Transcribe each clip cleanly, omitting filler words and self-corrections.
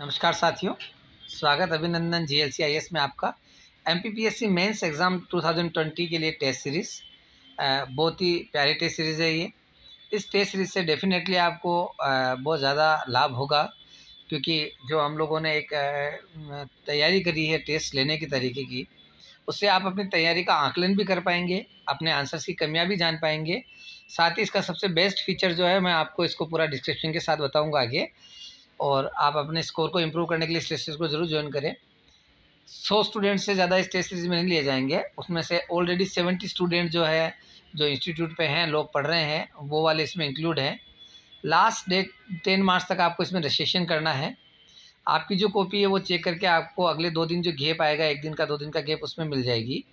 नमस्कार साथियों, स्वागत अभिनंदन GLCIS में आपका। MPPSC मेंस एग्ज़ाम 2020 के लिए टेस्ट सीरीज़ बहुत ही प्यारी टेस्ट सीरीज़ है ये। इस टेस्ट सीरीज़ से डेफिनेटली आपको बहुत ज़्यादा लाभ होगा, क्योंकि जो हम लोगों ने एक तैयारी करी है टेस्ट लेने के तरीके की, उससे आप अपनी तैयारी का आकलन भी कर पाएंगे, अपने आंसर्स की कमियाँ भी जान पाएंगे। साथ ही इसका सबसे बेस्ट फीचर जो है, मैं आपको इसको पूरा डिस्क्रिप्शन के साथ बताऊँगा आगे, और आप अपने स्कोर को इम्प्रूव करने के लिए इस टेस्ट सीरीज़ को ज़रूर ज्वाइन करें। 100 स्टूडेंट्स से ज़्यादा इस टेस्ट सीरीज़ में नहीं लिए जाएंगे, उसमें से ऑलरेडी 70 स्टूडेंट जो इंस्टीट्यूट पे हैं, लोग पढ़ रहे हैं, वो वाले इसमें इंक्लूड हैं। लास्ट डेट 10 मार्च तक आपको इसमें रजिस्ट्रेशन करना है। आपकी जो कॉपी है वो चेक करके आपको अगले 2 दिन जो गैप आएगा, 1 दिन का 2 दिन का गैप, उसमें मिल जाएगी।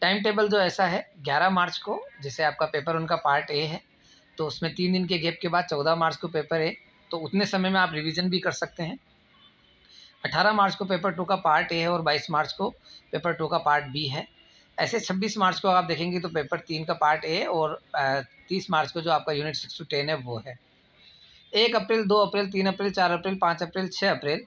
टाइम टेबल जो ऐसा है, 11 मार्च को जैसे आपका पेपर उनका पार्ट ए है, तो उसमें 3 दिन के गैप के बाद 14 मार्च को पेपर ए, तो उतने समय में आप रिवीजन भी कर सकते हैं। 18 मार्च को पेपर 2 का पार्ट ए है और 22 मार्च को पेपर 2 का पार्ट बी है। ऐसे 26 मार्च को आप देखेंगे तो पेपर 3 का पार्ट ए और 30 मार्च को जो आपका यूनिट 6 to 10 है वो है। 1 अप्रैल, 2 अप्रैल, 3 अप्रैल, 4 अप्रैल, 5 अप्रैल, 6 अप्रैल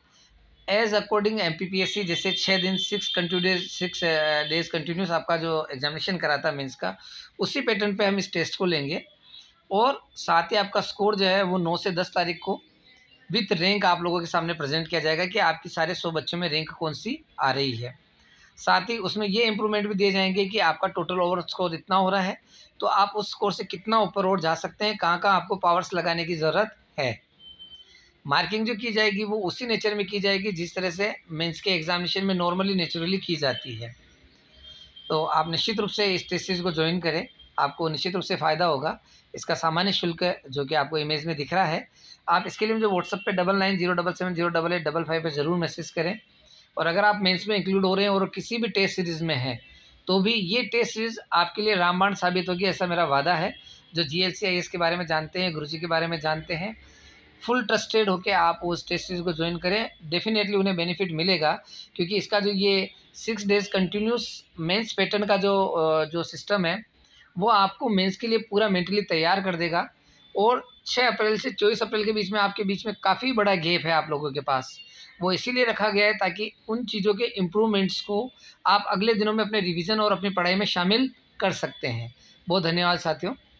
एज अकॉर्डिंग MPPSC, जैसे 6 दिन 6 डेज कंटिन्यूस आपका जो एग्जामिनेशन करा था मेन्स का, उसी पैटर्न पर हम इस टेस्ट को लेंगे। और साथ ही आपका स्कोर जो है वो 9 से 10 तारीख को विथ रैंक आप लोगों के सामने प्रेजेंट किया जाएगा कि आपकी सारे 100 बच्चों में रैंक कौन सी आ रही है। साथ ही उसमें ये इम्प्रूवमेंट भी दिए जाएंगे कि आपका टोटल ओवर स्कोर इतना हो रहा है तो आप उस स्कोर से कितना ऊपर और जा सकते हैं, कहाँ आपको पावर्स लगाने की ज़रूरत है। मार्किंग जो की जाएगी वो उसी नेचर में की जाएगी जिस तरह से मेन्स के एग्जामिनेशन में नॉर्मली नेचुरली की जाती है। तो आप निश्चित रूप से इस टेस्ट सीरीज़ को ज्वाइन करें, आपको निश्चित रूप से फ़ायदा होगा। इसका सामान्य शुल्क जो कि आपको इमेज में दिख रहा है, आप इसके लिए मुझे व्हाट्सअप पे 9907708855 पर ज़रूर मैसेज करें। और अगर आप मेंस में इंक्लूड हो रहे हैं और किसी भी टेस्ट सीरीज़ में हैं, तो भी ये टेस्ट सीरीज़ आपके लिए रामबाण साबित होगी, ऐसा मेरा वादा है। जो GLCIS के बारे में जानते हैं, गुरुजी के बारे में जानते हैं, फुल ट्रस्टेड होकर आप उस टेस्ट सीरीज़ को ज्वाइन करें, डेफिनेटली उन्हें बेनिफिट मिलेगा। क्योंकि इसका जो ये 6 डेज कंटिन्यूस मेन्स पैटर्न का जो सिस्टम है, वो आपको मेंस के लिए पूरा मेंटली तैयार कर देगा। और 6 अप्रैल से 24 अप्रैल के बीच में आपके बीच में काफ़ी बड़ा गैप है आप लोगों के पास, वो इसीलिए रखा गया है ताकि उन चीज़ों के इम्प्रूवमेंट्स को आप अगले दिनों में अपने रिवीजन और अपनी पढ़ाई में शामिल कर सकते हैं। बहुत धन्यवाद साथियों।